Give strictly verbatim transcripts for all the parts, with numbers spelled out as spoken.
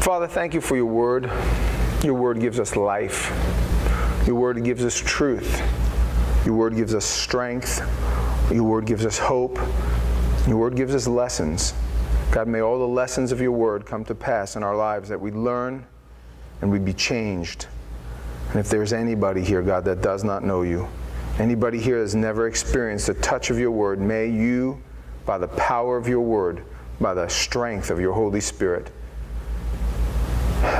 Father, thank you for your word. Your word gives us life. Your word gives us truth. Your word gives us strength. Your word gives us hope. Your word gives us lessons. God, may all the lessons of your word come to pass in our lives, that we learn and we be changed. And if there's anybody here, God, that does not know you, anybody here that has never experienced the touch of your word, may you, by the power of your word, by the strength of your Holy Spirit,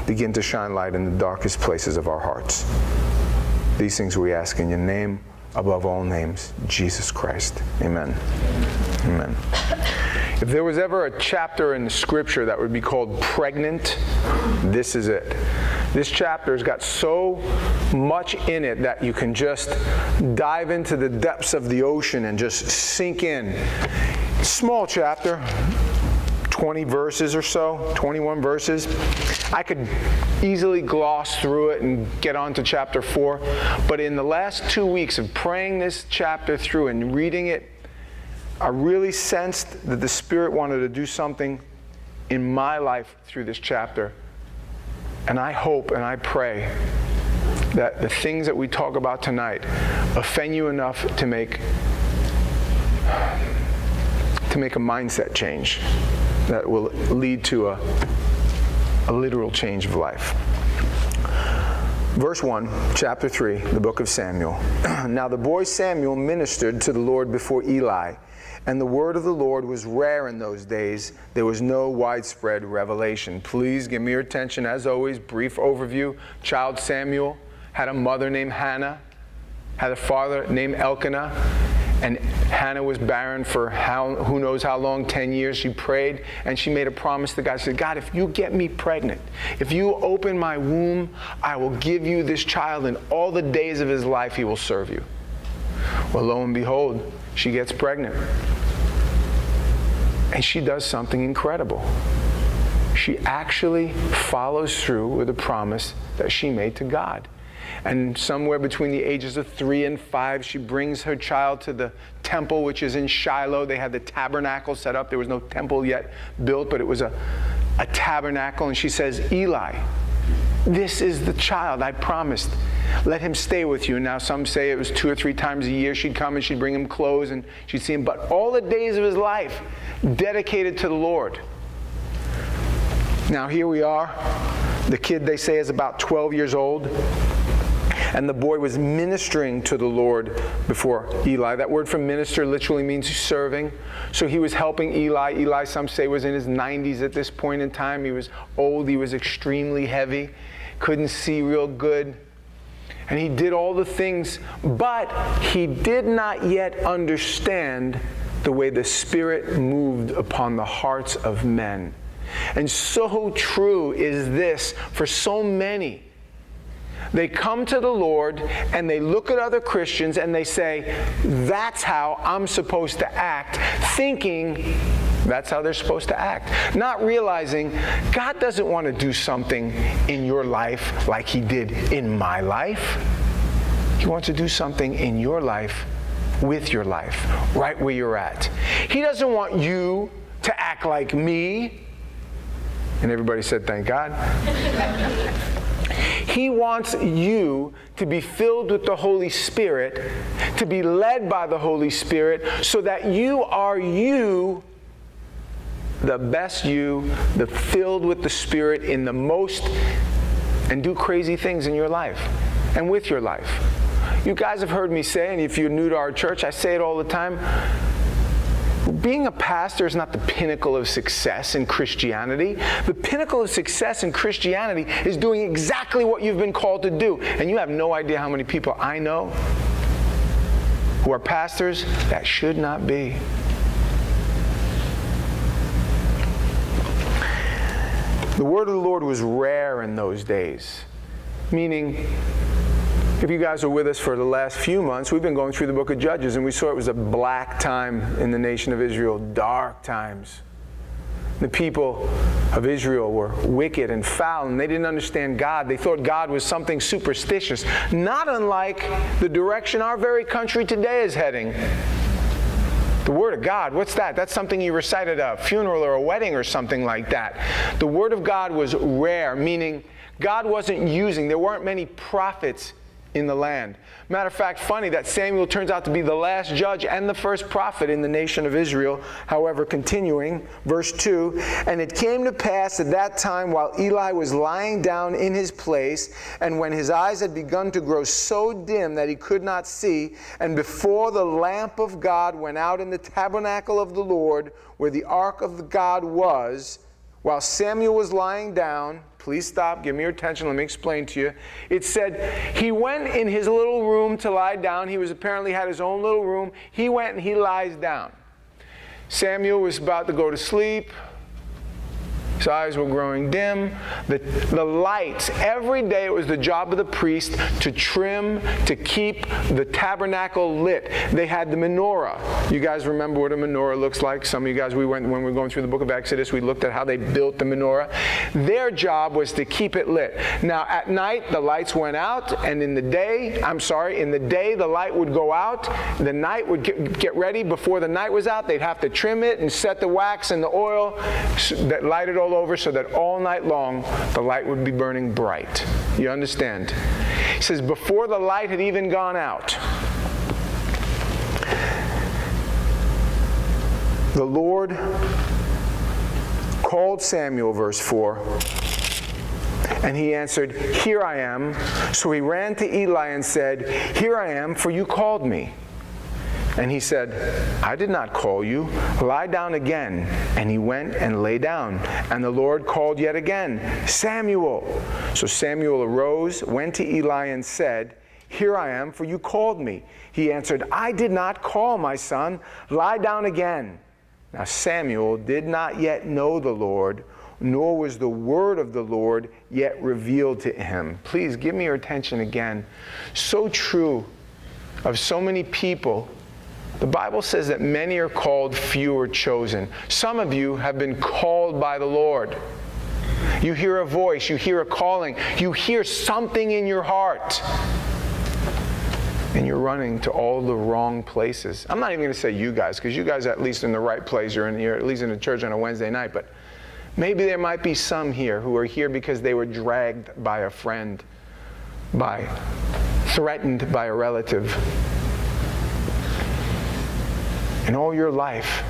begin to shine light in the darkest places of our hearts. These things we ask in your name, above all names, Jesus Christ. Amen. Amen. If there was ever a chapter in the scripture that would be called pregnant, this is it. This chapter's got so much in it that you can just dive into the depths of the ocean and just sink in. Small chapter, twenty verses or so, twenty-one verses. I could easily gloss through it and get on to chapter four, but in the last two weeks of praying this chapter through and reading it, I really sensed that the Spirit wanted to do something in my life through this chapter. And I hope and I pray that the things that we talk about tonight offend you enough to make to make a mindset change that will lead to a, a literal change of life. Verse one, chapter three, the book of Samuel. Now the boy Samuel ministered to the Lord before Eli, and the word of the Lord was rare in those days. There was no widespread revelation. Please give me your attention. As always, brief overview. Child Samuel had a mother named Hannah, had a father named Elkanah, and Hannah was barren for how, who knows how long, ten years. She prayed, and she made a promise to God. She said, God, if you get me pregnant, if you open my womb, I will give you this child, and all the days of his life he will serve you. Well, lo and behold, she gets pregnant. And she does something incredible. She actually follows through with a promise that she made to God. And somewhere between the ages of three and five, she brings her child to the temple, which is in Shiloh. They had the tabernacle set up. There was no temple yet built, but it was a, a tabernacle. And she says, Eli, this is the child I promised. Let him stay with you. Now some say it was two or three times a year she'd come and she'd bring him clothes and she'd see him. But all the days of his life dedicated to the Lord. Now here we are. The kid, they say, is about twelve years old. And the boy was ministering to the Lord before Eli. That word for minister literally means serving. So he was helping Eli. Eli, some say, was in his nineties at this point in time. He was old. He was extremely heavy. Couldn't see real good. And he did all the things, but he did not yet understand the way the Spirit moved upon the hearts of men. And so true is this for so many. They come to the Lord and they look at other Christians and they say, that's how I'm supposed to act, thinking that's how they're supposed to act. Not realizing God doesn't want to do something in your life like he did in my life. He wants to do something in your life with your life, right where you're at. He doesn't want you to act like me. And everybody said, thank God. He wants you to be filled with the Holy Spirit, to be led by the Holy Spirit, so that you are you, the best you, the filled with the Spirit in the most, and do crazy things in your life and with your life. You guys have heard me say, and if you're new to our church, I say it all the time, being a pastor is not the pinnacle of success in Christianity. The pinnacle of success in Christianity is doing exactly what you've been called to do. And you have no idea how many people I know who are pastors that should not be. The word of the Lord was rare in those days, meaning, if you guys are with us for the last few months, we've been going through the book of Judges, and we saw it was a black time in the nation of Israel, dark times. The people of Israel were wicked and foul, and they didn't understand God. They thought God was something superstitious, not unlike the direction our very country today is heading. The Word of God, what's that? That's something you recited at a funeral or a wedding or something like that. The Word of God was rare, meaning God wasn't using, there weren't many prophets in the land. Matter of fact, funny that Samuel turns out to be the last judge and the first prophet in the nation of Israel. However, continuing, verse two, and it came to pass at that time while Eli was lying down in his place, and when his eyes had begun to grow so dim that he could not see, and before the lamp of God went out in the tabernacle of the Lord, where the ark of God was, while Samuel was lying down, please stop, give me your attention, let me explain to you. It said, he went in his little room to lie down. He was apparently had his own little room. He went and he lies down. Samuel was about to go to sleep. His eyes were growing dim. The, the lights, every day it was the job of the priest to trim, to keep the tabernacle lit. They had the menorah. You guys remember what a menorah looks like? Some of you guys, we went, when we were going through the book of Exodus, we looked at how they built the menorah. Their job was to keep it lit. Now, at night, the lights went out, and in the day, I'm sorry, in the day, the light would go out. The night would get, get ready. Before the night was out, they'd have to trim it and set the wax and the oil that lighted all over so that all night long the light would be burning bright. You understand? He says, before the light had even gone out, the Lord called Samuel, verse four, and he answered, here I am. So he ran to Eli and said, here I am, for you called me. And he said, I did not call you. Lie down again. And he went and lay down. And the Lord called yet again, Samuel. So Samuel arose, went to Eli and said, here I am, for you called me. He answered, I did not call, my son. Lie down again. Now Samuel did not yet know the Lord, nor was the word of the Lord yet revealed to him. Please give me your attention again. So true of so many people. The Bible says that many are called, few are chosen. Some of you have been called by the Lord. You hear a voice, you hear a calling, you hear something in your heart. And you're running to all the wrong places. I'm not even going to say you guys, because you guys are at least in the right place. You're, in, you're at least in the church on a Wednesday night. But maybe there might be some here who are here because they were dragged by a friend, by threatened by a relative. In all your life,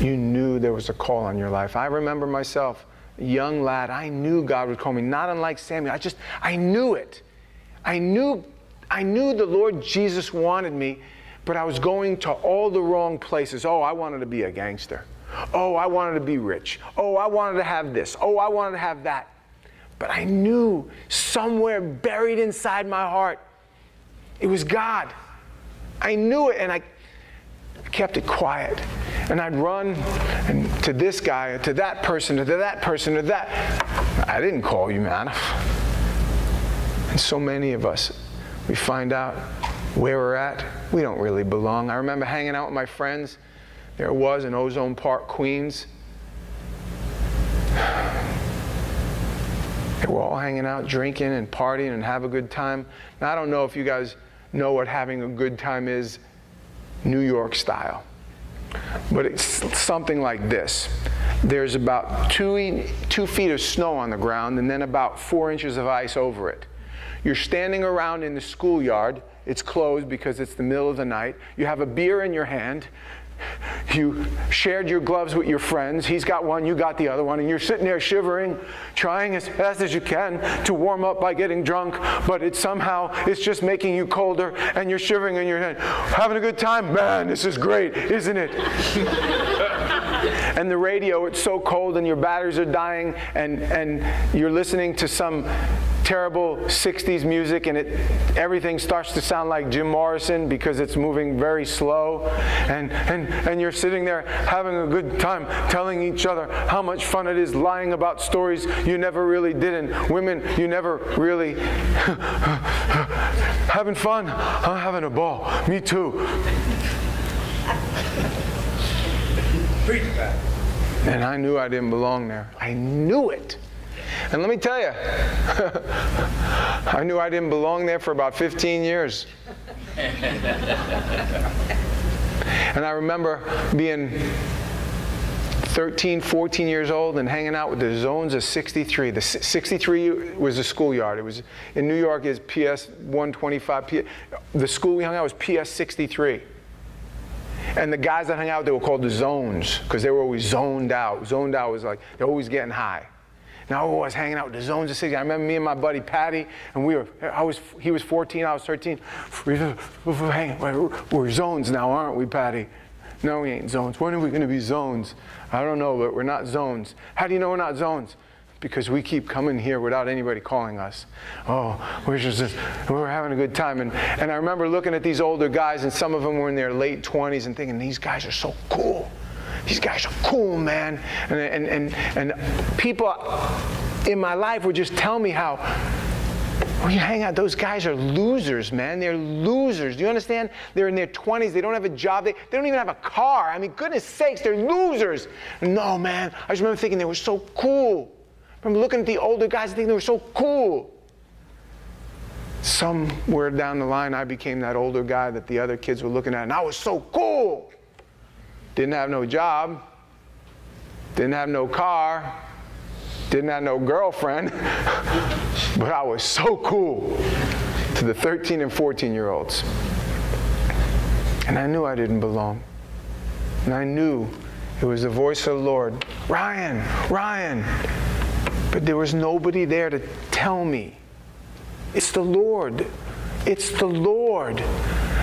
you knew there was a call on your life. I remember myself, a young lad, I knew God would call me, not unlike Samuel. I just, I knew it. I knew, I knew the Lord Jesus wanted me, but I was going to all the wrong places. Oh, I wanted to be a gangster. Oh, I wanted to be rich. Oh, I wanted to have this. Oh, I wanted to have that. But I knew somewhere buried inside my heart, it was God. I knew it, and I kept it quiet, and I'd run and to this guy, to that person, to that person, to that. I didn't call you, man. And so many of us, we find out where we're at. We don't really belong. I remember hanging out with my friends. There it was in Ozone Park, Queens. They were all hanging out, drinking and partying and have a good time. Now, I don't know if you guys know what having a good time is New York style. But it's something like this. There's about two, in, two feet of snow on the ground and then about four inches of ice over it. You're standing around in the schoolyard. It's closed because it's the middle of the night. You have a beer in your hand. You shared your gloves with your friends. He's got one, you got the other one, and you're sitting there shivering, trying as fast as you can to warm up by getting drunk, but it somehow it's just making you colder, and you're shivering in your head. Having a good time? Man, this is great, isn't it? And the radio, it's so cold, and your batteries are dying, and, and you're listening to some terrible sixties music, and it everything starts to sound like Jim Morrison because it's moving very slow, and and and you're sitting there having a good time telling each other how much fun it is, lying about stories you never really did, and women you never really having fun. I'm having a ball. Me too. And I knew I didn't belong there. I knew it. And let me tell you, I knew I didn't belong there for about fifteen years. And I remember being thirteen, fourteen years old and hanging out with the zones of sixty-three. The sixty-three was the schoolyard. It was in New York is P S one twenty-five. P S, the school we hung out was P S sixty-three. And the guys that hung out, they were called the zones because they were always zoned out. Zoned out was like, they're always getting high. And I was hanging out with the zones of sixty. I remember me and my buddy Patty, and we were, I was, he was fourteen, I was thirteen. We were, we're zones now, aren't we, Patty? No, we ain't zones. When are we going to be zones? I don't know, but we're not zones. How do you know we're not zones? Because we keep coming here without anybody calling us. Oh, we're just, we're having a good time. And, and I remember looking at these older guys, and some of them were in their late twenties, and thinking, these guys are so cool. These guys are cool, man. And, and, and, and people in my life would just tell me how, when you hang out, those guys are losers, man. They're losers. Do you understand? They're in their twenties. They don't have a job. They, they don't even have a car. I mean, goodness sakes, they're losers. No, man. I just remember thinking they were so cool. I remember looking at the older guys and thinking they were so cool. Somewhere down the line, I became that older guy that the other kids were looking at, and I was so cool. Didn't have no job. Didn't have no car. Didn't have no girlfriend. But I was so cool to the thirteen and fourteen-year-olds. And I knew I didn't belong. And I knew it was the voice of the Lord. Ryan, Ryan. But there was nobody there to tell me. It's the Lord. It's the Lord.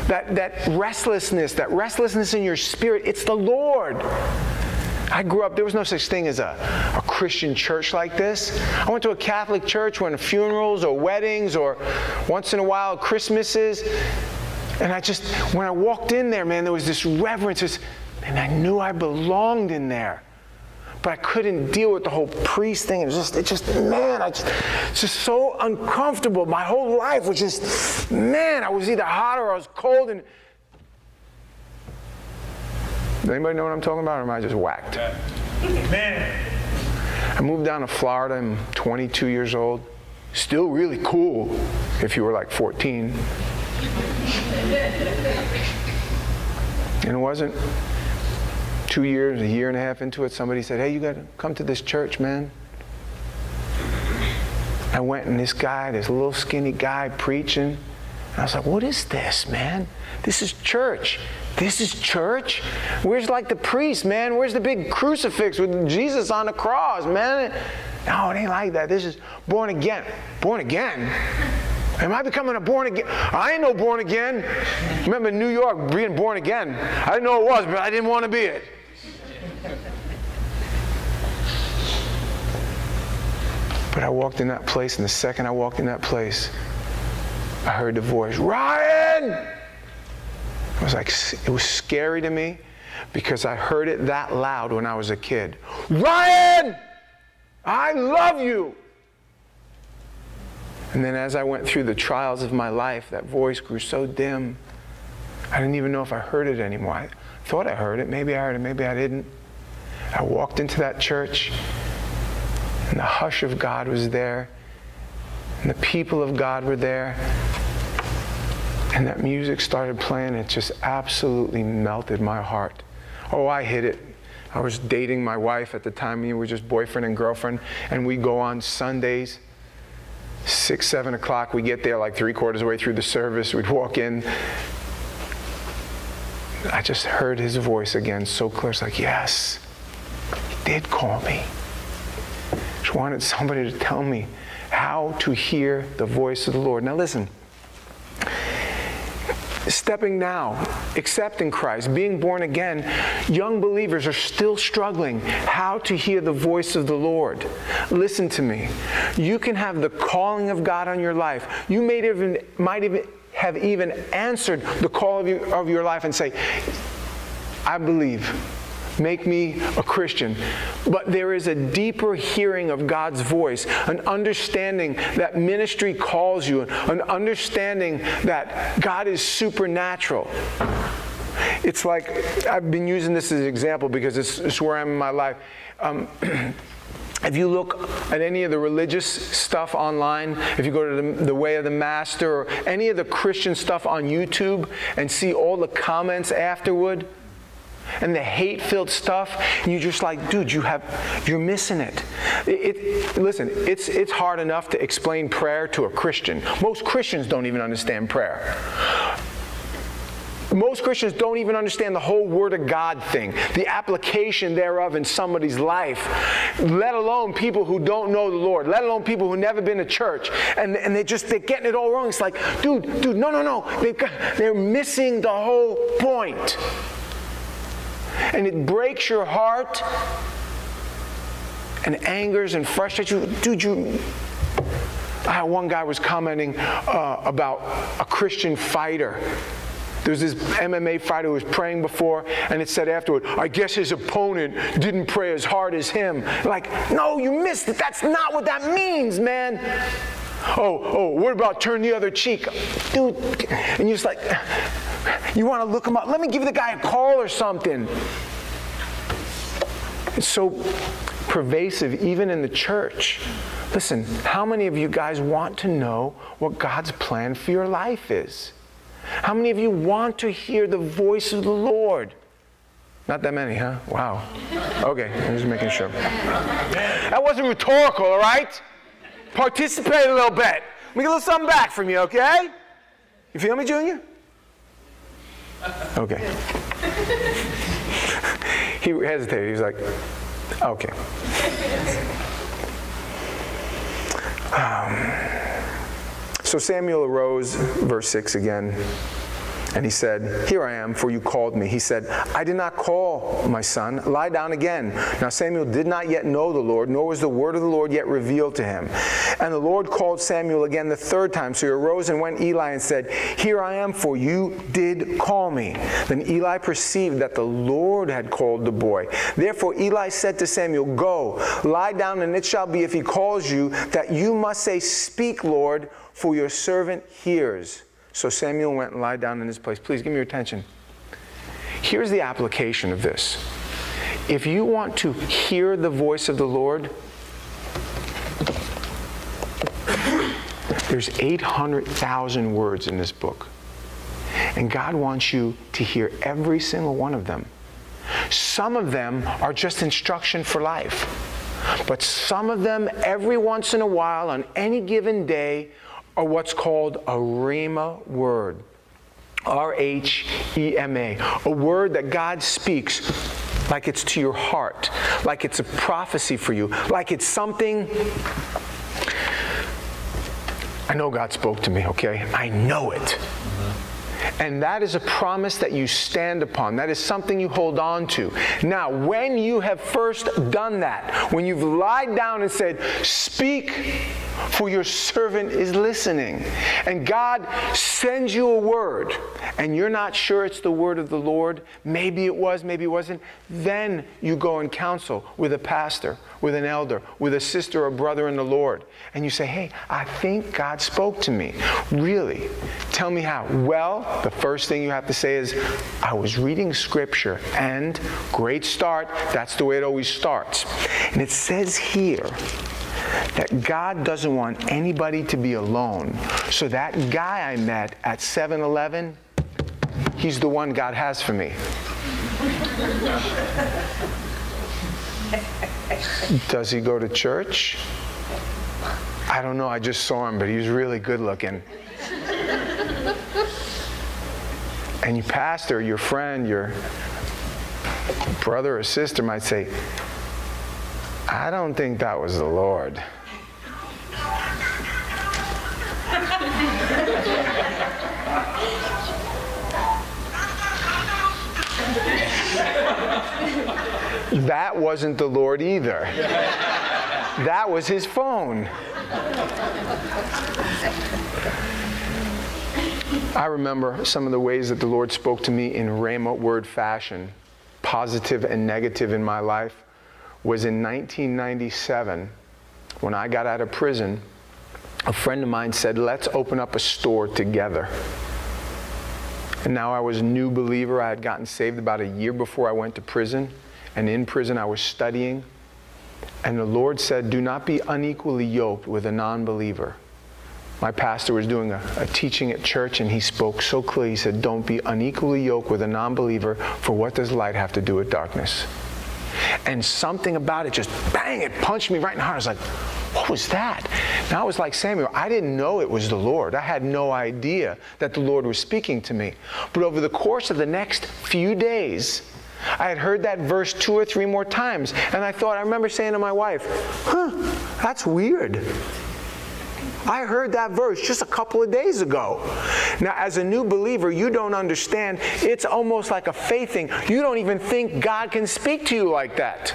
That, that restlessness, that restlessness in your spirit, it's the Lord. I grew up, there was no such thing as a, a Christian church like this. I went to a Catholic church, went to funerals or weddings or once in a while Christmases. And I just, when I walked in there, man, there was this reverence. This, and I knew I belonged in there. But I couldn't deal with the whole priest thing. It was just, it just, man, I just, it's just so uncomfortable. My whole life was just, man, I was either hot or I was cold. And does anybody know what I'm talking about, or am I just whacked? Man. I moved down to Florida. I'm twenty-two years old. Still really cool if you were like fourteen. And it wasn't. Two years, a year and a half into it, somebody said, hey, you got to come to this church, man. I went, and this guy, this little skinny guy preaching. And I was like, what is this, man? This is church. This is church? Where's like the priest, man? Where's the big crucifix with Jesus on the cross, man? No, it ain't like that. This is born again. Born again? Am I becoming a born again? I ain't no born again. Remember in New York, being born again. I didn't know it was, but I didn't want to be it. But I walked in that place, and the second I walked in that place, I heard the voice, Ryan! I was like, it was scary to me because I heard it that loud when I was a kid. Ryan! I love you! And then as I went through the trials of my life, that voice grew so dim, I didn't even know if I heard it anymore. I thought I heard it. Maybe I heard it. Maybe I didn't. I walked into that church, and the hush of God was there, and the people of God were there, and that music started playing. It just absolutely melted my heart. Oh, I hit it. I was dating my wife at the time. We were just boyfriend and girlfriend, and we'd go on Sundays. Six, seven o'clock, we get there like three quarters of the way through the service. We'd walk in. I just heard his voice again so clear. It's like, yes, he did call me. Just wanted somebody to tell me how to hear the voice of the Lord. Now listen, stepping now, accepting Christ, being born again, young believers are still struggling how to hear the voice of the Lord. Listen to me. You can have the calling of God on your life. You may even, might even have even answered the call of your, of your life and say, I believe. Make me a Christian. But there is a deeper hearing of God's voice, an understanding that ministry calls you, an understanding that God is supernatural. It's like, I've been using this as an example because it's, it's where I am in my life. Um, If you look at any of the religious stuff online, if you go to the, the Way of the Master or any of the Christian stuff on YouTube and see all the comments afterward, and the hate-filled stuff, you just like, dude, you have, you're missing it. It, it. Listen, it's it's hard enough to explain prayer to a Christian. Most Christians don't even understand prayer. Most Christians don't even understand the whole Word of God thing, the application thereof in somebody's life, let alone people who don't know the Lord, let alone people who never been to church, and, and they just, they're getting it all wrong. It's like, dude, dude, no, no, no. They've got, they're missing the whole point. And it breaks your heart and angers and frustrates you. Dude, you... Ah, one guy was commenting uh, about a Christian fighter. There's this M M A fighter who was praying before, and it said afterward, I guess his opponent didn't pray as hard as him. Like, no, you missed it. That's not what that means, man. Oh, oh, what about turn the other cheek? Dude, and you're just like, you want to look him up. Let me give the guy a call or something. It's so pervasive, even in the church. Listen, how many of you guys want to know what God's plan for your life is? How many of you want to hear the voice of the Lord? Not that many, huh? Wow. Okay, I'm just making sure. That wasn't rhetorical, all right? Participate a little bit. Let me get a little something back from you, okay? You feel me, Junior? Okay. He hesitated. He was like, okay. Um... So Samuel arose, verse six again, and he said, Here I am, for you called me. He said, I did not call, my son. Lie down again. Now Samuel did not yet know the Lord, nor was the word of the Lord yet revealed to him. And the Lord called Samuel again the third time. So he arose and went Eli and said, Here I am, for you did call me. Then Eli perceived that the Lord had called the boy. Therefore Eli said to Samuel, Go, lie down, and it shall be if he calls you, that you must say, Speak, Lord, for your servant hears. So Samuel went and lied down in his place. Please give me your attention. Here's the application of this. If you want to hear the voice of the Lord, there's eight hundred thousand words in this book. And God wants you to hear every single one of them. Some of them are just instruction for life. But some of them, every once in a while, on any given day, are what's called a rhema word, R H E M A, a word that God speaks like it's to your heart, like it's a prophecy for you, like it's something, I know God spoke to me, okay? I know it. Mm-hmm. And that is a promise that you stand upon. That is something you hold on to. Now, when you have first done that, when you've lied down and said, Speak, for your servant is listening. And God sends you a word, and you're not sure it's the word of the Lord. Maybe it was, maybe it wasn't. Then you go and counsel with a pastor, with an elder, with a sister or brother in the Lord. And you say, hey, I think God spoke to me. Really? Tell me how. Well, the first thing you have to say is, I was reading Scripture, and great start. That's the way it always starts. And it says here that God doesn't want anybody to be alone. So that guy I met at seven eleven, he's the one God has for me. Does he go to church? I don't know, I just saw him, but he was really good looking. And your pastor, your friend, your brother or sister might say, I don't think that was the Lord. That wasn't the Lord either. That was his phone. I remember some of the ways that the Lord spoke to me in Rhema word fashion, positive and negative in my life, was in nineteen ninety-seven, when I got out of prison. A friend of mine said, let's open up a store together. And now I was a new believer. I had gotten saved about a year before I went to prison. And in prison, I was studying. And the Lord said, do not be unequally yoked with a non-believer. My pastor was doing a, a teaching at church, and he spoke so clearly. He said, don't be unequally yoked with a non-believer, for what does light have to do with darkness? And something about it just, bang, it punched me right in the heart. I was like, what was that? Now I was like Samuel. I didn't know it was the Lord. I had no idea that the Lord was speaking to me. But over the course of the next few days, I had heard that verse two or three more times. And I thought, I remember saying to my wife, huh, that's weird. I heard that verse just a couple of days ago. Now, as a new believer, you don't understand. It's almost like a faith thing. You don't even think God can speak to you like that.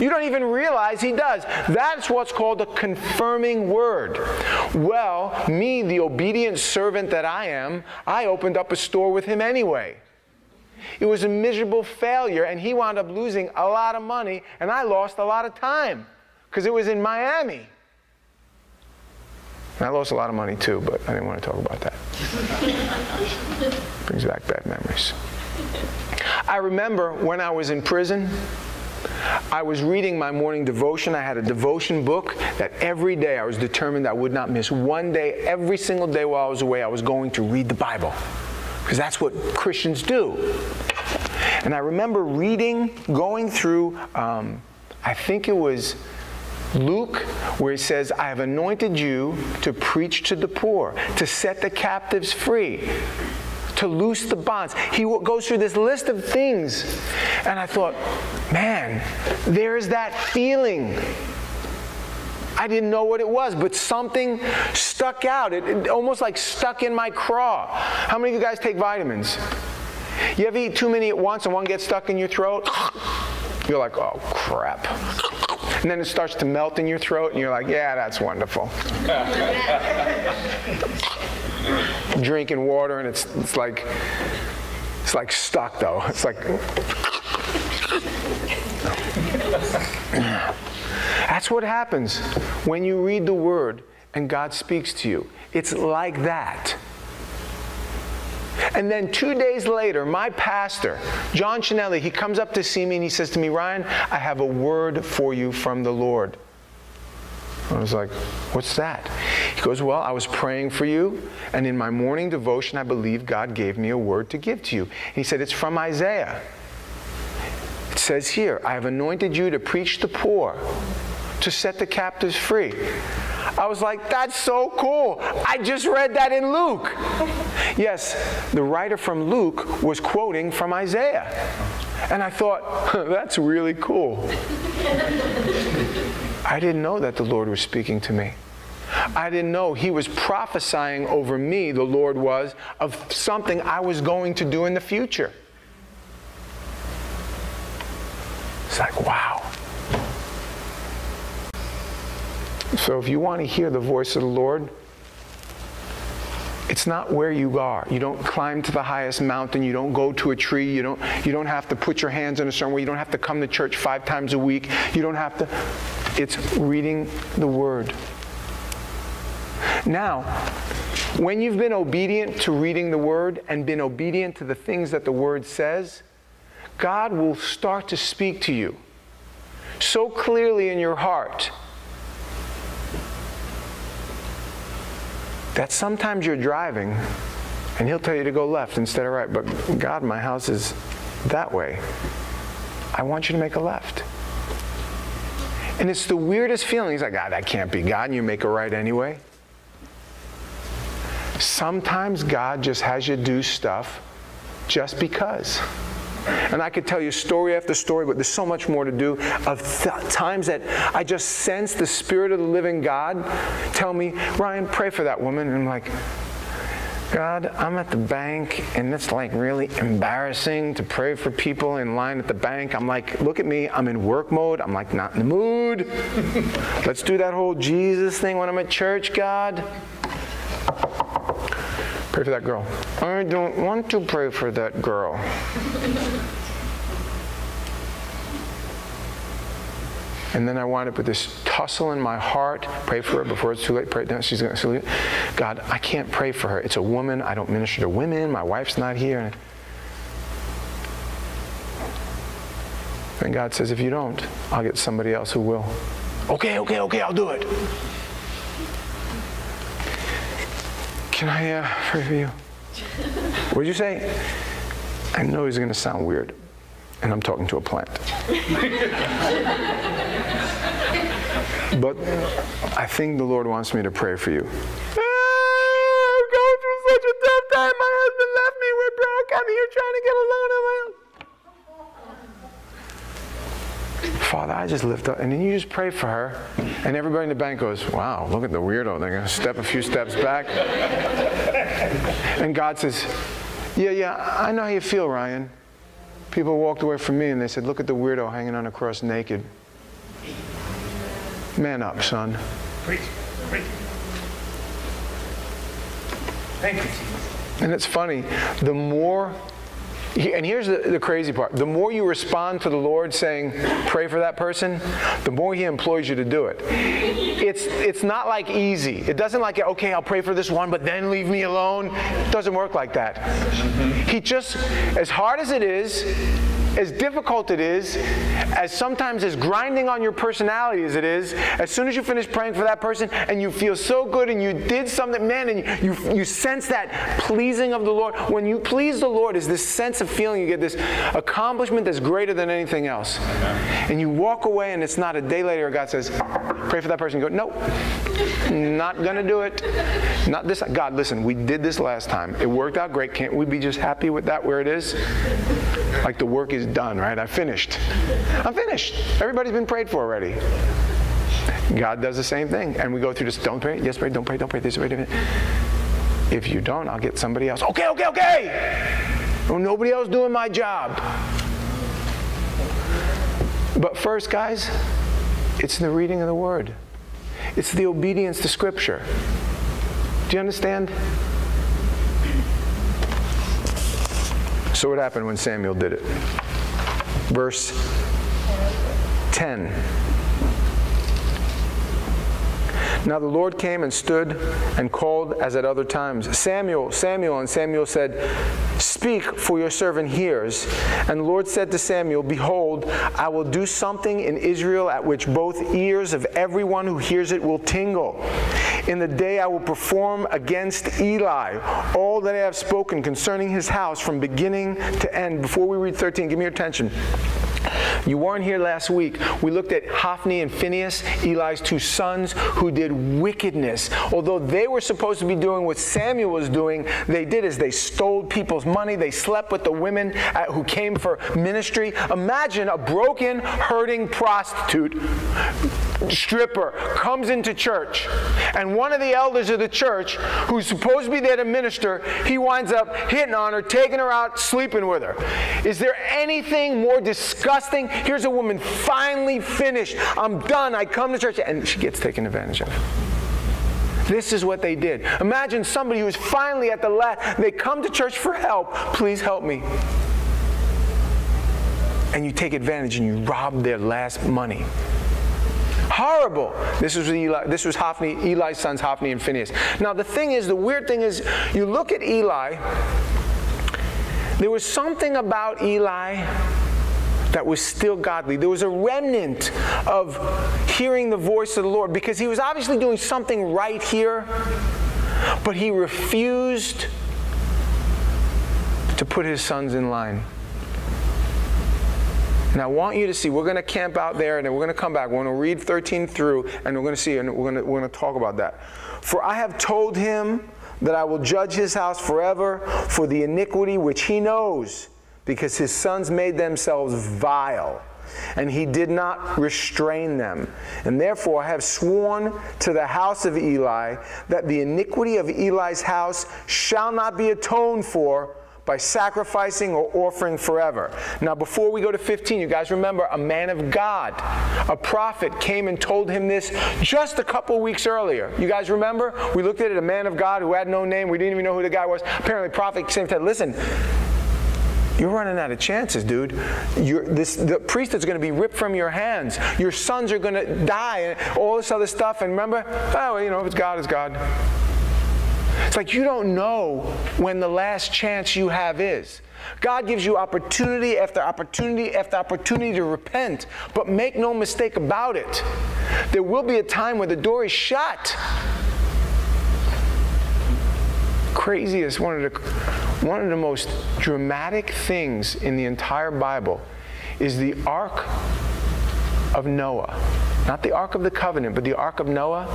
You don't even realize He does. That's what's called a confirming word. Well, me, the obedient servant that I am, I opened up a store with him anyway. It was a miserable failure, and he wound up losing a lot of money, and I lost a lot of time because it was in Miami. And I lost a lot of money too, but I didn't want to talk about that. Brings back bad memories. I remember when I was in prison, I was reading my morning devotion. I had a devotion book that every day I was determined I would not miss one day. Every single day while I was away, I was going to read the Bible, because that's what Christians do. And I remember reading, going through, um, I think it was Luke, where it says, I have anointed you to preach to the poor, to set the captives free, to loose the bonds. He goes through this list of things. And I thought, man, there's that feeling. I didn't know what it was, but something stuck out. It, it almost like stuck in my craw. How many of you guys take vitamins? You ever eat too many at once and one gets stuck in your throat? You're like, oh, crap. And then it starts to melt in your throat, and you're like, yeah, that's wonderful. Drinking water, and it's, it's, like, it's like stuck, though. It's like... That's what happens when you read the Word and God speaks to you. It's like that. And then two days later, my pastor, John Chinelli, he comes up to see me and he says to me, Ryan, I have a word for you from the Lord. I was like, what's that? He goes, well, I was praying for you, and in my morning devotion, I believe God gave me a word to give to you. And he said, it's from Isaiah. It says here, I have anointed you to preach the poor, to set the captives free. I was like, that's so cool. I just read that in Luke. Yes, the writer from Luke was quoting from Isaiah. And I thought, that's really cool. I didn't know that the Lord was speaking to me. I didn't know He was prophesying over me, the Lord was, of something I was going to do in the future. It's like, wow. So if you want to hear the voice of the Lord, it's not where you are. You don't climb to the highest mountain. You don't go to a tree. You don't, you don't have to put your hands in a certain way. You don't have to come to church five times a week. You don't have to. It's reading the Word. Now, when you've been obedient to reading the Word and been obedient to the things that the Word says, God will start to speak to you so clearly in your heart that sometimes you're driving and He'll tell you to go left instead of right. But God, my house is that way. I want you to make a left. And it's the weirdest feeling. He's like, God, that can't be God. And you make a right anyway. Sometimes God just has you do stuff just because. And I could tell you story after story, but there's so much more to do, of th times that I just sense the Spirit of the living God tell me, Ryan, pray for that woman. And I'm like, God, I'm at the bank, and it's like really embarrassing to pray for people in line at the bank. I'm like, look at me. I'm in work mode. I'm like not in the mood. Let's do that whole Jesus thing when I'm at church, God. Pray for that girl. I don't want to pray for that girl. And then I wind up with this tussle in my heart. Pray for her before it's too late. Pray, no, she's going to. God, I can't pray for her. It's a woman. I don't minister to women. My wife's not here. And God says, if you don't, I'll get somebody else who will. Okay, okay, okay, I'll do it. Can I uh, pray for you? What'd you say? I know he's going to sound weird, and I'm talking to a plant. But I think the Lord wants me to pray for you. I'm going through such a tough time. My husband left me. We're broke. I'm here trying to get a loan on my own. Father, I just lift up. And then you just pray for her. And everybody in the bank goes, wow, look at the weirdo. They're going to step a few steps back. And God says, yeah, yeah, I know how you feel, Ryan. People walked away from me and they said, look at the weirdo hanging on a cross naked. Man up, son. Preach, preach. Thank you, Jesus. And it's funny, the more, and here's the, the crazy part, the more you respond to the Lord saying, pray for that person, the more He employs you to do it. It's, it's not like easy. It doesn't like, okay, I'll pray for this one, but then leave me alone. It doesn't work like that. He just, as hard as it is, as difficult it is, as sometimes as grinding on your personality as it is, as soon as you finish praying for that person and you feel so good and you did something, man, and you, you sense that pleasing of the Lord. When you please the Lord, is this sense of feeling, you get this accomplishment that's greater than anything else. And you walk away and it's not a day later God says, pray for that person. You go, nope, not going to do it. Not this. God, listen, we did this last time. It worked out great. Can't we be just happy with that where it is? Like the work is done, right? I finished. I'm finished. Everybody's been prayed for already. God does the same thing. And we go through this, don't pray, yes, pray, don't pray, don't pray, this way, different. If you don't, I'll get somebody else. Okay, okay, okay. Well, nobody else doing my job. But first, guys, it's the reading of the Word. It's the obedience to Scripture. Do you understand? So what happened when Samuel did it? Verse ten. Now the Lord came and stood and called as at other times, Samuel, Samuel. And Samuel said, speak, for your servant hears. And the Lord said to Samuel, behold, I will do something in Israel at which both ears of everyone who hears it will tingle. In the day I will perform against Eli all that I have spoken concerning his house from beginning to end. Before we read thirteen, give me your attention. You weren't here last week. We looked at Hophni and Phinehas, Eli's two sons, who did wickedness. Although they were supposed to be doing what Samuel was doing, they did is they stole people's money. They slept with the women at, who came for ministry. Imagine a broken, hurting prostitute stripper comes into church, and one of the elders of the church, who's supposed to be there to minister, he winds up hitting on her, taking her out, sleeping with her. Is there anything more disgusting? Here's a woman finally finished. I'm done. I come to church, and she gets taken advantage of. This is what they did. Imagine somebody who's finally at the last. They come to church for help. Please help me. And you take advantage and you rob their last money. Horrible. This was, Eli, this was Hophni, Eli's sons, Hophni and Phinehas. Now the thing is, the weird thing is, you look at Eli, there was something about Eli that was still godly. There was a remnant of hearing the voice of the Lord, because he was obviously doing something right here, but he refused to put his sons in line. And I want you to see, we're going to camp out there, and then we're going to come back. We're going to read thirteen through, and we're going to see, and we're going to, we're going to talk about that. For I have told him that I will judge his house forever for the iniquity which he knows, because his sons made themselves vile, and he did not restrain them. And therefore I have sworn to the house of Eli that the iniquity of Eli's house shall not be atoned for by sacrificing or offering forever. Now before we go to fifteen, you guys remember a man of God, a prophet, came and told him this just a couple weeks earlier. You guys remember? We looked at it, a man of God who had no name. We didn't even know who the guy was. Apparently prophet came and said, listen, you're running out of chances, dude. You're, this, the priest is going to be ripped from your hands. Your sons are going to die and all this other stuff. And remember, oh, you know, if it's God, it's God. It's like you don't know when the last chance you have is. God gives you opportunity after opportunity after opportunity to repent, but make no mistake about it. There will be a time where the door is shut. craziest, one of the, one of the most dramatic things in the entire Bible is the Ark of Noah. Not the Ark of the Covenant, but the Ark of Noah.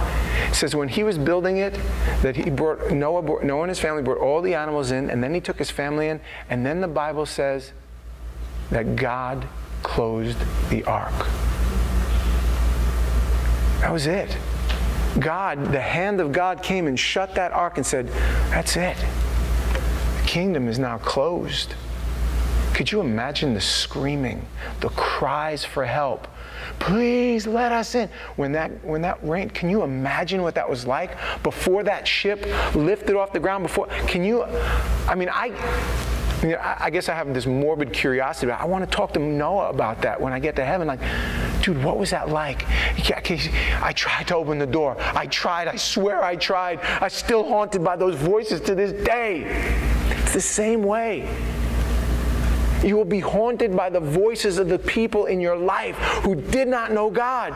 It says when he was building it, that he brought, Noah, brought, Noah and his family brought all the animals in, and then he took his family in, and then the Bible says that God closed the Ark. That was it. God, the hand of God came and shut that Ark and said, that's it. The kingdom is now closed. Could you imagine the screaming, the cries for help? Please let us in. When that, when that rained, can you imagine what that was like? Before that ship lifted off the ground, before, can you, I mean, I, I guess I have this morbid curiosity, but I want to talk to Noah about that when I get to heaven. Like, dude, what was that like? I tried to open the door. I tried. I swear I tried. I'm still haunted by those voices to this day. It's the same way. You will be haunted by the voices of the people in your life who did not know God.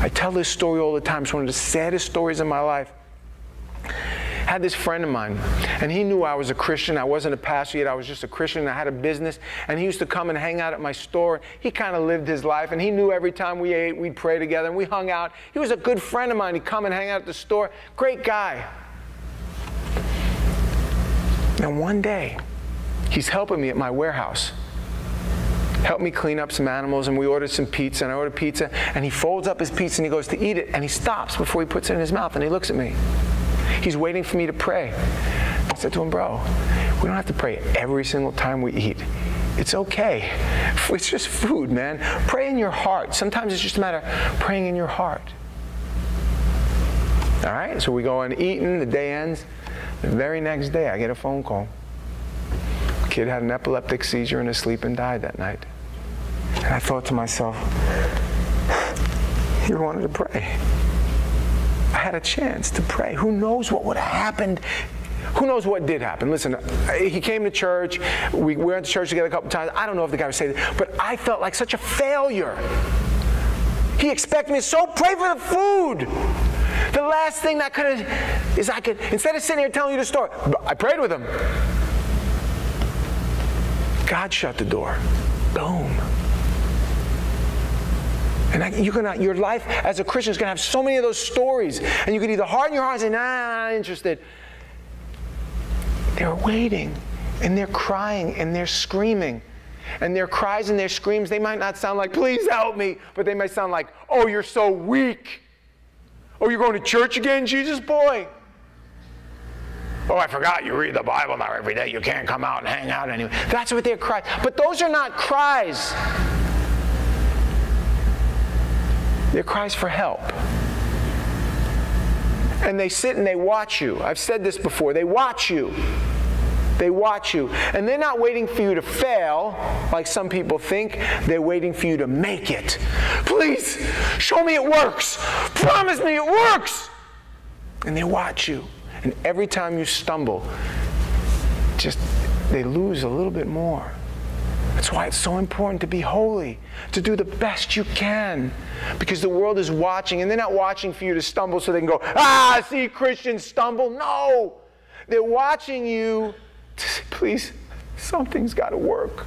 I tell this story all the time. It's one of the saddest stories in my life. I had this friend of mine, and he knew I was a Christian. I wasn't a pastor yet. I was just a Christian, and I had a business, and he used to come and hang out at my store. He kind of lived his life, and he knew every time we ate, we'd pray together, and we hung out. He was a good friend of mine. He'd come and hang out at the store. Great guy. And one day, he's helping me at my warehouse. Helped me clean up some animals, and we ordered some pizza, and I ordered pizza, and he folds up his pizza, and he goes to eat it, and he stops before he puts it in his mouth, and he looks at me. He's waiting for me to pray. I said to him, bro, we don't have to pray every single time we eat. It's okay. It's just food, man. Pray in your heart. Sometimes it's just a matter of praying in your heart. All right, so we go on eating. The day ends. The very next day, I get a phone call. The kid had an epileptic seizure in his sleep and died that night. And I thought to myself, he wanted to pray. I had a chance to pray. Who knows what would have happened? Who knows what did happen? Listen, he came to church. We went to church together a couple times. I don't know if the guy was saved, but I felt like such a failure. He expected me to so pray for the food. The last thing that could have is I could, instead of sitting here telling you the story, I prayed with him. God shut the door. Boom. And I, you're gonna, your life as a Christian is going to have so many of those stories. And you can either harden your heart and say, nah, I'm not interested. They're waiting, and they're crying, and they're screaming. And their cries and their screams, they might not sound like, please help me. But they might sound like, oh, you're so weak. Oh, you're going to church again, Jesus boy? Oh, I forgot you read the Bible now every day. You can't come out and hang out anyway. That's what they're crying. But those are not cries. They're cries for help. And they sit and they watch you. I've said this before. They watch you. They watch you. And they're not waiting for you to fail, like some people think. They're waiting for you to make it. Please, show me it works. Promise me it works. And they watch you. And every time you stumble, just they lose a little bit more. That's why it's so important to be holy, to do the best you can, because the world is watching, and they're not watching for you to stumble so they can go, ah, I see Christians stumble. No, they're watching you to say, please, something's got to work.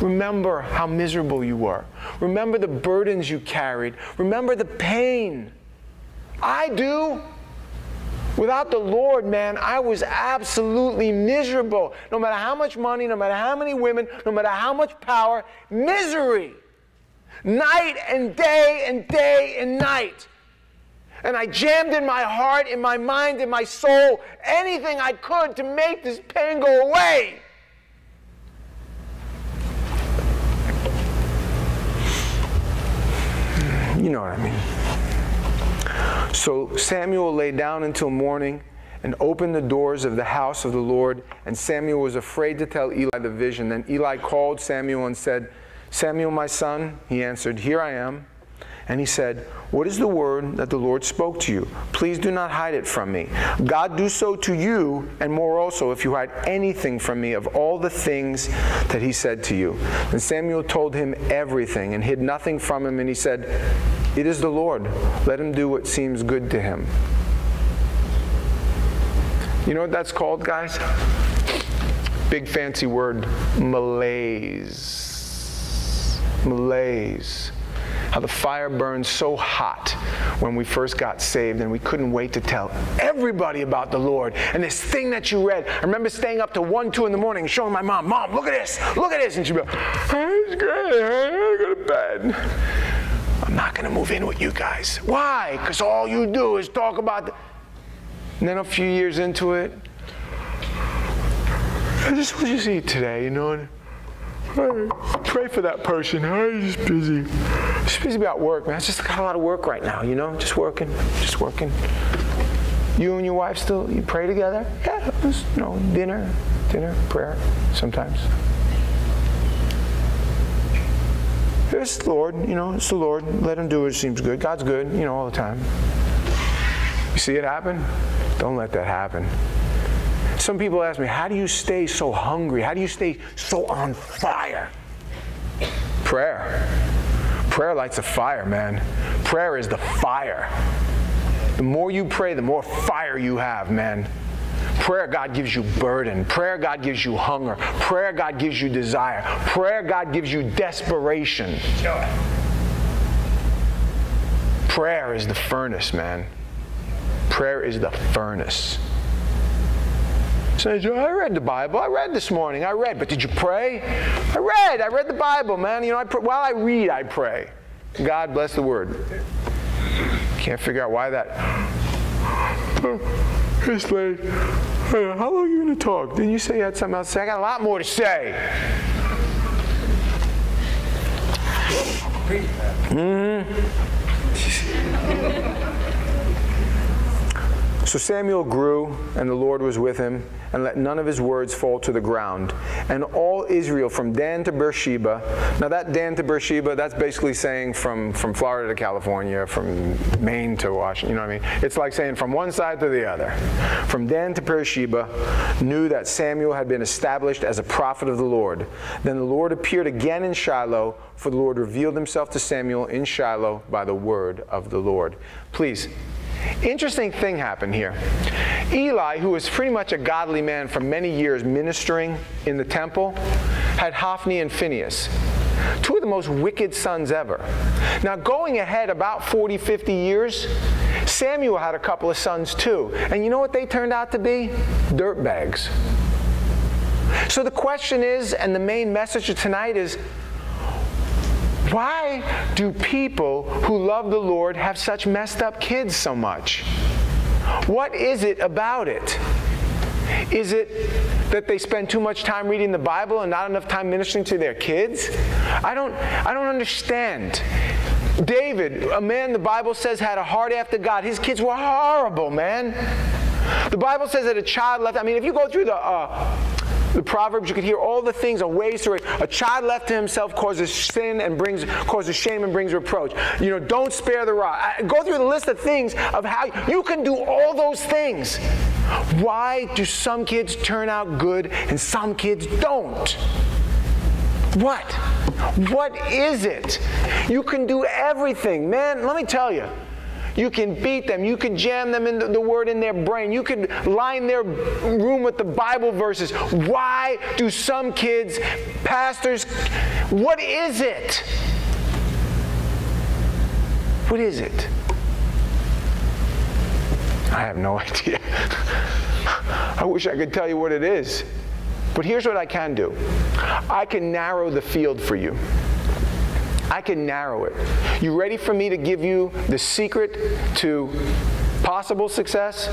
Remember how miserable you were. Remember the burdens you carried. Remember the pain. I do. Without the Lord, man, I was absolutely miserable. No matter how much money, no matter how many women, no matter how much power, misery. Night and day and day and night. And I jammed in my heart, in my mind, in my soul, anything I could to make this pain go away. You know what I mean. So Samuel lay down until morning and opened the doors of the house of the Lord. And Samuel was afraid to tell Eli the vision. Then Eli called Samuel and said, Samuel, my son. He answered, here I am. And he said, what is the word that the Lord spoke to you? Please do not hide it from me. God do so to you, and more also, if you hide anything from me of all the things that he said to you. And Samuel told him everything and hid nothing from him. And he said, it is the Lord. Let him do what seems good to him. You know what that's called, guys? Big fancy word, malaise. Malaise. How the fire burned so hot when we first got saved, and we couldn't wait to tell everybody about the Lord. And this thing that you read, I remember staying up to one, two in the morning and showing my mom, Mom, look at this, look at this. And she'd be like, oh, it's great, I gotta go to bed. I'm not gonna move in with you guys. Why? Because all you do is talk about the... And then a few years into it, I just want you to eat today, you know, and pray for that person. I'm just busy. Just busy about work, man. I just got a lot of work right now, you know? Just working, just working. You and your wife still, you pray together? Yeah, just, you know, dinner, dinner, prayer, sometimes. It's the Lord, you know, it's the Lord. Let him do what seems good. God's good, you know, all the time. You see it happen? Don't let that happen. Some people ask me, how do you stay so hungry? How do you stay so on fire? Prayer. Prayer lights a fire, man. Prayer is the fire. The more you pray, the more fire you have, man. Prayer, God gives you burden. Prayer, God gives you hunger. Prayer, God gives you desire. Prayer, God gives you desperation. Prayer is the furnace, man. Prayer is the furnace. So I read the Bible. I read this morning. I read. But did you pray? I read. I read the Bible, man. You know, I pray. While I read, I pray. God bless the Word. Can't figure out why that. It's late. How long are you going to talk? Didn't you say you had something else to say? I got a lot more to say. Mm-hmm. So Samuel grew, and the Lord was with him, and let none of his words fall to the ground. And all Israel, from Dan to Beersheba. Now that Dan to Beersheba, that's basically saying from, from Florida to California, from Maine to Washington, you know what I mean? It's like saying from one side to the other. From Dan to Beersheba knew that Samuel had been established as a prophet of the Lord. Then the Lord appeared again in Shiloh, for the Lord revealed himself to Samuel in Shiloh by the word of the Lord. Please. Interesting thing happened here. Eli, who was pretty much a godly man for many years ministering in the temple, had Hophni and Phinehas, two of the most wicked sons ever. Now going ahead about forty, fifty years, Samuel had a couple of sons too. And you know what they turned out to be? Dirtbags. So the question is, and the main message of tonight is, why do people who love the Lord have such messed up kids so much? What is it about it? Is it that they spend too much time reading the Bible and not enough time ministering to their kids? I don't, I don't understand. David, a man the Bible says had a heart after God. His kids were horrible, man. The Bible says that a child left, I mean, if you go through the... Uh, The Proverbs, you could hear all the things, a ways to a child left to himself causes sin and brings causes shame and brings reproach. You know, don't spare the rod. I, go through the list of things of how you can do all those things. Why do some kids turn out good and some kids don't? What? What is it? You can do everything, man. Let me tell you. You can beat them. You can jam them in the, the word in their brain. You can line their room with the Bible verses. Why do some kids, pastors, what is it? What is it? I have no idea. I wish I could tell you what it is. But here's what I can do. I can narrow the field for you. I can narrow it. You ready for me to give you the secret to possible success?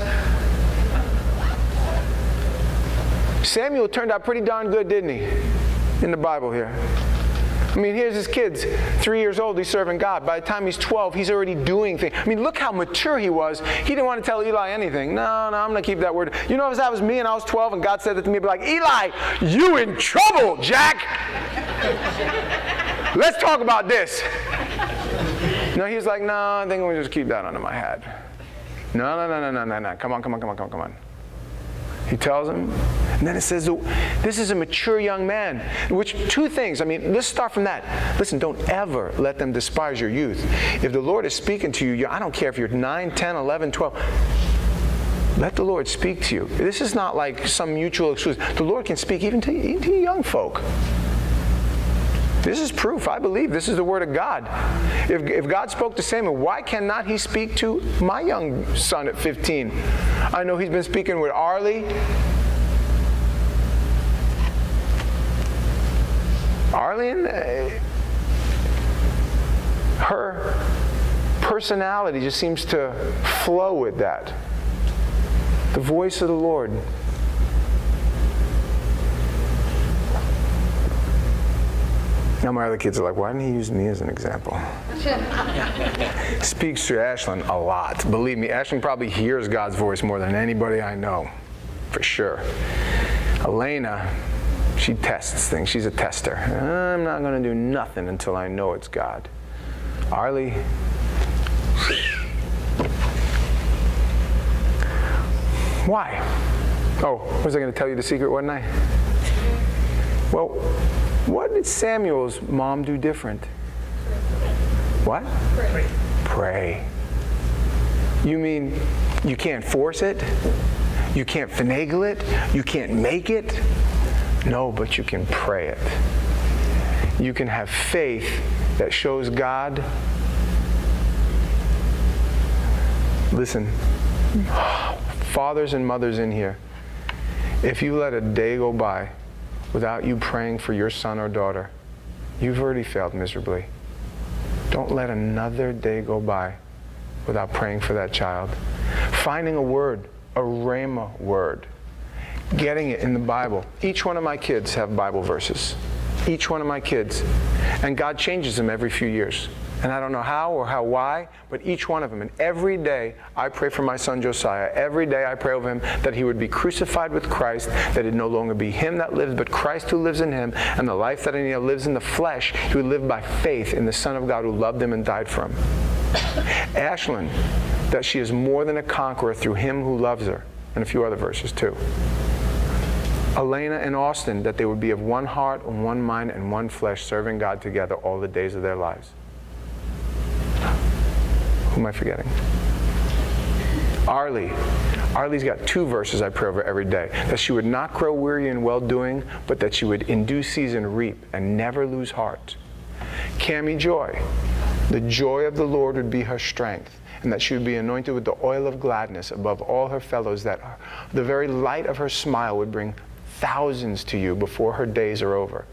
Samuel turned out pretty darn good, didn't he? In the Bible here. I mean, here's his kids. Three years old, he's serving God. By the time he's twelve, he's already doing things. I mean, look how mature he was. He didn't want to tell Eli anything. No, no, I'm going to keep that word. You know, if that was me and I was twelve and God said that to me, I'd be like, Eli, you in trouble, Jack. Let's talk about this. No, he was like, no, nah, I think I'm going to just keep that under my hat. No, no, no, no, no, no, no. Come on, come on, come on, come on, come on. He tells him. And then it says, this is a mature young man. Which, two things. I mean, let's start from that. Listen, don't ever let them despise your youth. If the Lord is speaking to you, I don't care if you're nine, ten, eleven, twelve. Let the Lord speak to you. This is not like some mutual excuse. The Lord can speak even to, even to young folk. This is proof. I believe this is the word of God. If, if God spoke to Samuel, why cannot he speak to my young son at fifteen? I know he's been speaking with Arlie. Arlene, uh, her personality just seems to flow with that. The voice of the Lord. Now my other kids are like, why didn't he use me as an example? Speaks to Ashlyn a lot. Believe me, Ashlyn probably hears God's voice more than anybody I know, for sure. Elena, she tests things. She's a tester. I'm not going to do nothing until I know it's God. Arlie. Why? Oh, was I going to tell you the secret, wasn't I? Well, what did Samuel's mom do different? What? Pray. Pray. You mean you can't force it? You can't finagle it? You can't make it? No, but you can pray it. You can have faith that shows God. Listen, fathers and mothers in here, if you let a day go by without you praying for your son or daughter, you've already failed miserably. Don't let another day go by without praying for that child. Finding a word, a rhema word. Getting it in the Bible. Each one of my kids have Bible verses. Each one of my kids. And God changes them every few years. And I don't know how or how why, but each one of them. And every day I pray for my son Josiah. Every day I pray over him that he would be crucified with Christ, that it no longer be him that lives, but Christ who lives in him. And the life that he lives in the flesh, he would live by faith in the Son of God who loved him and died for him. Ashlyn, that she is more than a conqueror through him who loves her. And a few other verses too. Elena and Austin, that they would be of one heart and one mind and one flesh, serving God together all the days of their lives. Who am I forgetting? Arlie. Arlie's got two verses I pray over every day. That she would not grow weary in well-doing, but that she would in due season reap and never lose heart. Cammie Joy. The joy of the Lord would be her strength, and that she would be anointed with the oil of gladness above all her fellows, that the very light of her smile would bring thousands to you before her days are over.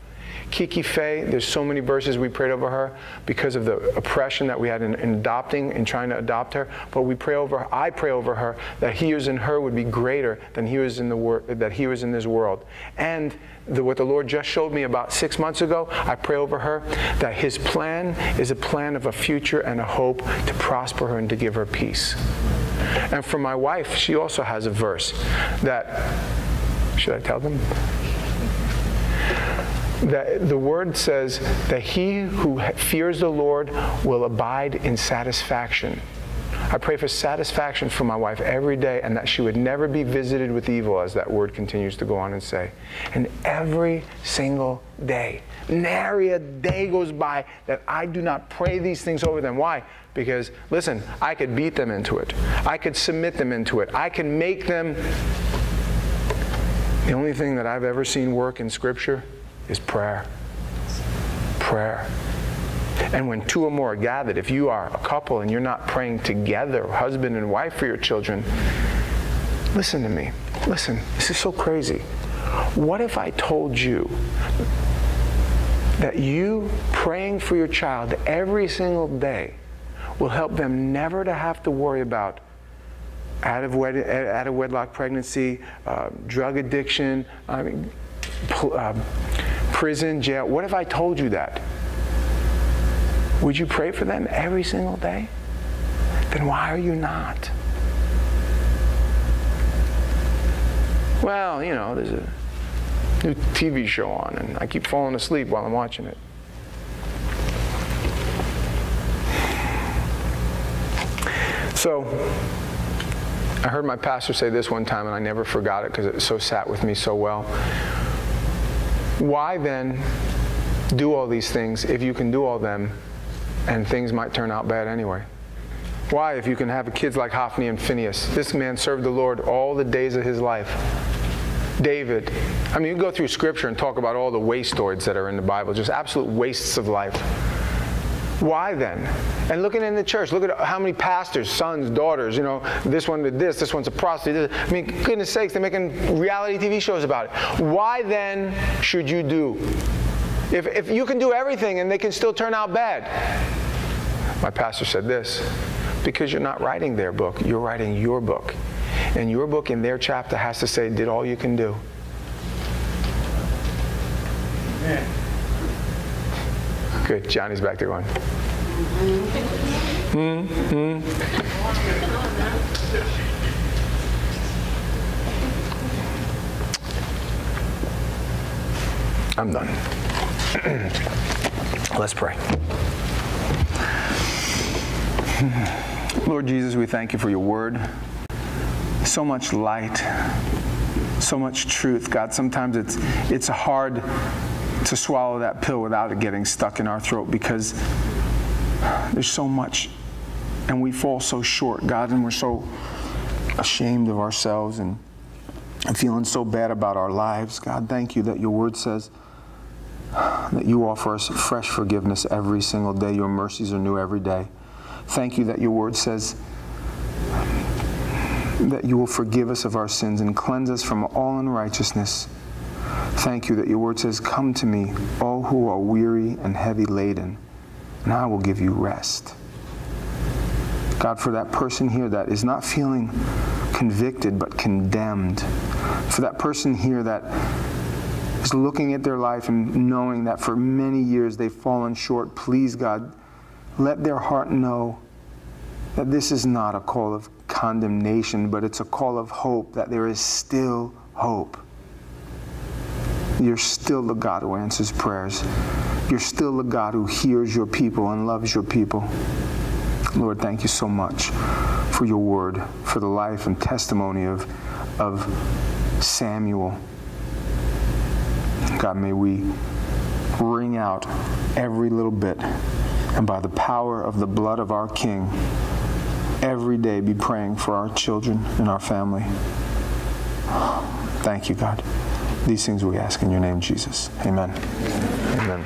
Kiki Faye, there's so many verses we prayed over her because of the oppression that we had in, in adopting and trying to adopt her. But we pray over, I pray over her that he who is in her would be greater than he who is in the wor- that he was in this world. And the, what the Lord just showed me about six months ago, I pray over her that His plan is a plan of a future and a hope to prosper her and to give her peace. And for my wife, she also has a verse that. Should I tell them? That the word says that he who fears the Lord will abide in satisfaction. I pray for satisfaction for my wife every day, and that she would never be visited with evil, as that word continues to go on and say. And every single day, nary a day goes by that I do not pray these things over them. Why? Because, listen, I could beat them into it. I could submit them into it. I can make them... The only thing that I've ever seen work in Scripture is prayer. Prayer. And when two or more are gathered, if you are a couple and you're not praying together, husband and wife, for your children, listen to me. Listen, this is so crazy. What if I told you that you praying for your child every single day will help them never to have to worry about Out of, wed out of wedlock pregnancy, uh, drug addiction, I mean, uh, prison, jail. What if I told you that? Would you pray for them every single day? Then why are you not? Well, you know, there's a new T V show on and I keep falling asleep while I'm watching it. So, I heard my pastor say this one time, and I never forgot it because it so sat with me so well. Why then do all these things if you can do all them and things might turn out bad anyway? Why, if you can have kids like Hophni and Phinehas? This man served the Lord all the days of his life. David. I mean, you go through Scripture and talk about all the waste stories that are in the Bible, just absolute wastes of life. Why then? And looking in the church, look at how many pastors, sons, daughters, you know, this one did this, this one's a prostitute. I mean, goodness sakes, they're making reality T V shows about it. Why then should you do? If, if you can do everything and they can still turn out bad. My pastor said this, because you're not writing their book, you're writing your book. And your book in their chapter has to say, did all you can do. Amen. Good, Johnny's back there going, mm-hmm. I'm done. Let's pray. Lord Jesus, we thank you for your word. So much light, so much truth. God, sometimes it's, it's hard to swallow that pill without it getting stuck in our throat, because there's so much and we fall so short, God, and we're so ashamed of ourselves and feeling so bad about our lives. God, thank you that your word says that you offer us fresh forgiveness every single day. Your mercies are new every day. Thank you that your word says that you will forgive us of our sins and cleanse us from all unrighteousness. Thank you that your word says, come to me, all who are weary and heavy laden, and I will give you rest. God, for that person here that is not feeling convicted but condemned, for that person here that is looking at their life and knowing that for many years they've fallen short, please, God, let their heart know that this is not a call of condemnation, but it's a call of hope, that there is still hope. You're still the God who answers prayers. You're still the God who hears your people and loves your people. Lord, thank you so much for your word, for the life and testimony of, of Samuel. God, may we wring out every little bit, and by the power of the blood of our King, every day be praying for our children and our family. Thank you, God. These things we ask in your name, Jesus. Amen. Amen. Amen.